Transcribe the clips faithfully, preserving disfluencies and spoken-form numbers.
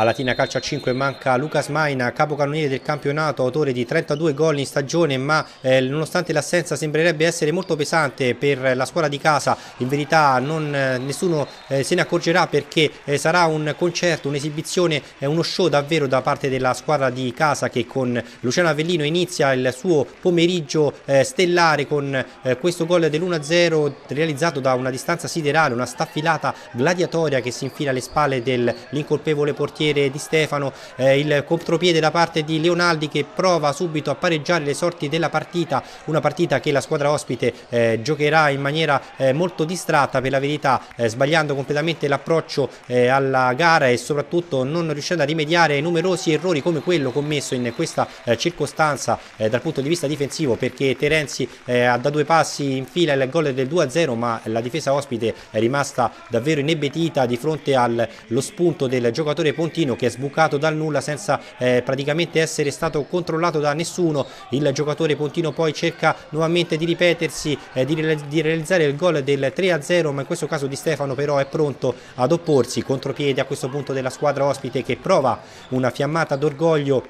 A Latina Calcio a cinque manca Lucas Maina, capocannoniere del campionato, autore di trentadue gol in stagione, ma eh, nonostante l'assenza sembrerebbe essere molto pesante per la squadra di casa. In verità non, eh, nessuno eh, se ne accorgerà, perché eh, sarà un concerto, un'esibizione, eh, uno show davvero da parte della squadra di casa, che con Luciano Avellino inizia il suo pomeriggio eh, stellare con eh, questo gol dell'uno a zero realizzato da una distanza siderale, una staffilata gladiatoria che si infila alle spalle dell'incolpevole portiere Di Stefano. Eh, il contropiede da parte di Leonardi, che prova subito a pareggiare le sorti della partita, una partita che la squadra ospite eh, giocherà in maniera eh, molto distratta, per la verità, eh, sbagliando completamente l'approccio eh, alla gara e soprattutto non riuscendo a rimediare ai numerosi errori come quello commesso in questa eh, circostanza eh, dal punto di vista difensivo, perché Terenzi eh, da due passi infila il gol del due a zero, ma la difesa ospite è rimasta davvero inebetita di fronte allo spunto del giocatore Pontino, che è sbucato dal nulla senza eh, praticamente essere stato controllato da nessuno. Il giocatore Pontino poi cerca nuovamente di ripetersi, eh, di, re di realizzare il gol del tre a zero, ma in questo caso Di Stefano però è pronto ad opporsi. Contropiede a questo punto della squadra ospite, che prova una fiammata d'orgoglio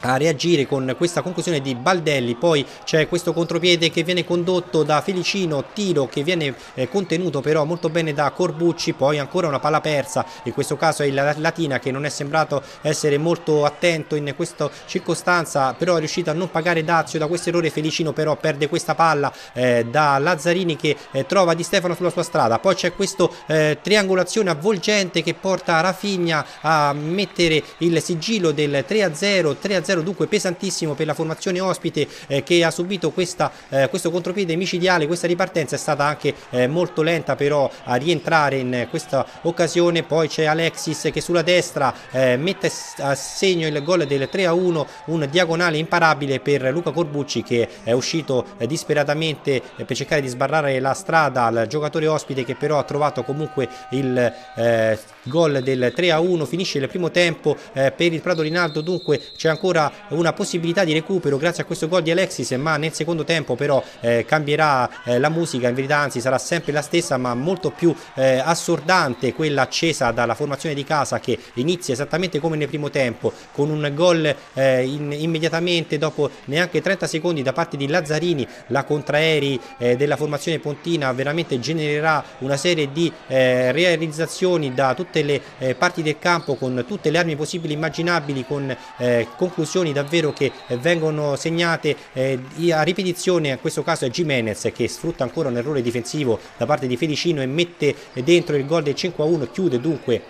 a reagire con questa conclusione di Baldelli. Poi c'è questo contropiede che viene condotto da Felicino, tiro che viene eh, contenuto però molto bene da Corbucci, poi ancora una palla persa, in questo caso è il Latina che non è sembrato essere molto attento in questa circostanza, però è riuscito a non pagare dazio da questo errore. Felicino però perde questa palla eh, da Lazzarini, che eh, trova Di Stefano sulla sua strada. Poi c'è questa eh, triangolazione avvolgente che porta Rafinha a mettere il sigillo del tre a zero, dunque pesantissimo per la formazione ospite eh, che ha subito questa, eh, questo contropiede micidiale. Questa ripartenza è stata anche eh, molto lenta però a rientrare in questa occasione. Poi c'è Alexis che sulla destra eh, mette a segno il gol del tre a uno, un diagonale imparabile per Luca Corbucci, che è uscito eh, disperatamente eh, per cercare di sbarrare la strada al giocatore ospite, che però ha trovato comunque il eh, gol del tre a uno. Finisce il primo tempo eh, per il Prato Rinaldo, dunque c'è ancora una possibilità di recupero grazie a questo gol di Alexis, ma nel secondo tempo però eh, cambierà eh, la musica. In verità anzi sarà sempre la stessa, ma molto più eh, assordante quella accesa dalla formazione di casa, che inizia esattamente come nel primo tempo con un gol eh, in, immediatamente dopo neanche trenta secondi da parte di Lazzarini. La contraeri eh, della formazione pontina veramente genererà una serie di eh, realizzazioni da tutte le eh, parti del campo, con tutte le armi possibili e immaginabili, con eh, conclusioni davvero che vengono segnate eh, a ripetizione. In questo caso è Gimenez che sfrutta ancora un errore difensivo da parte di Felicino e mette dentro il gol del cinque a uno, chiude dunque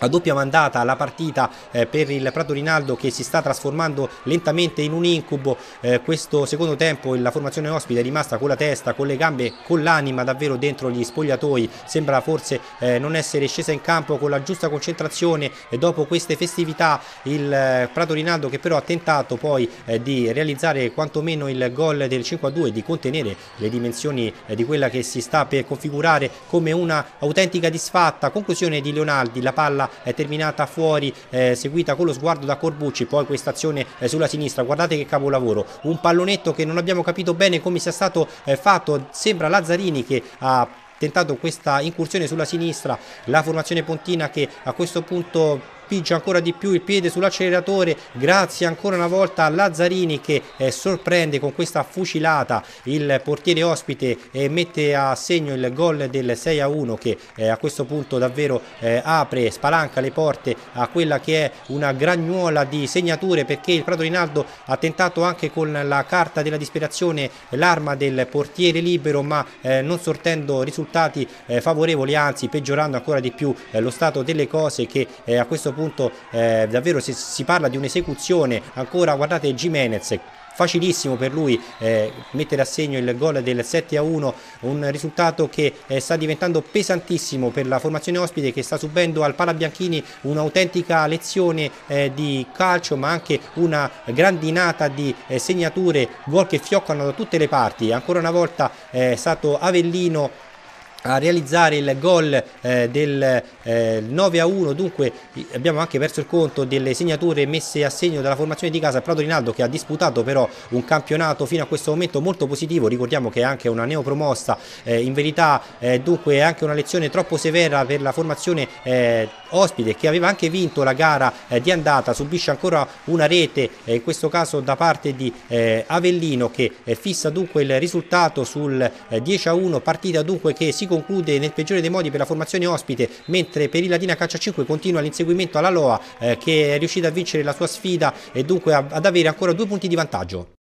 a doppia mandata la partita eh, per il Prato Rinaldo, che si sta trasformando lentamente in un incubo. Eh, questo secondo tempo la formazione ospite è rimasta con la testa, con le gambe, con l'anima davvero dentro gli spogliatoi, sembra forse eh, non essere scesa in campo con la giusta concentrazione. E dopo queste festività il eh, Prato Rinaldo, che però ha tentato poi eh, di realizzare quantomeno il gol del cinque a due, di contenere le dimensioni eh, di quella che si sta per configurare come una autentica disfatta. Conclusione di Leonardi, la palla è terminata fuori, eh, seguita con lo sguardo da Corbucci. Poi questa azione eh, sulla sinistra, guardate che capolavoro, un pallonetto che non abbiamo capito bene come sia stato eh, fatto. Sembra Lazzarini che ha tentato questa incursione sulla sinistra, la formazione pontina che a questo punto piggia ancora di più il piede sull'acceleratore, grazie ancora una volta a Lazzarini, che eh, sorprende con questa fucilata il portiere ospite e mette a segno il gol del sei a uno, che eh, a questo punto davvero eh, apre, spalanca le porte a quella che è una gragnuola di segnature, perché il Prato Rinaldo ha tentato anche con la carta della disperazione l'arma del portiere libero, ma eh, non sortendo risultati eh, favorevoli, anzi peggiorando ancora di più eh, lo stato delle cose, che eh, a questo punto punto eh, davvero si, si parla di un'esecuzione. Ancora guardate Gimenez, facilissimo per lui eh, mettere a segno il gol del sette a uno, un risultato che eh, sta diventando pesantissimo per la formazione ospite, che sta subendo al Palabianchini un'autentica lezione eh, di calcio, ma anche una grandinata di eh, segnature, gol che fioccano da tutte le parti. Ancora una volta eh, è stato Avellino a realizzare il gol eh, del eh, nove a uno. Dunque abbiamo anche perso il conto delle segnature messe a segno dalla formazione di casa. Prato Rinaldo, che ha disputato però un campionato fino a questo momento molto positivo, ricordiamo che è anche una neopromossa, eh, in verità eh, dunque è anche una lezione troppo severa per la formazione eh, ospite, che aveva anche vinto la gara eh, di andata. Subisce ancora una rete, eh, in questo caso da parte di eh, Avellino, che eh, fissa dunque il risultato sul eh, dieci a uno, partita dunque che si conclude nel peggiore dei modi per la formazione ospite, mentre per il Latina Calcio a cinque continua l'inseguimento alla Loa, eh, che è riuscita a vincere la sua sfida e dunque ad avere ancora due punti di vantaggio.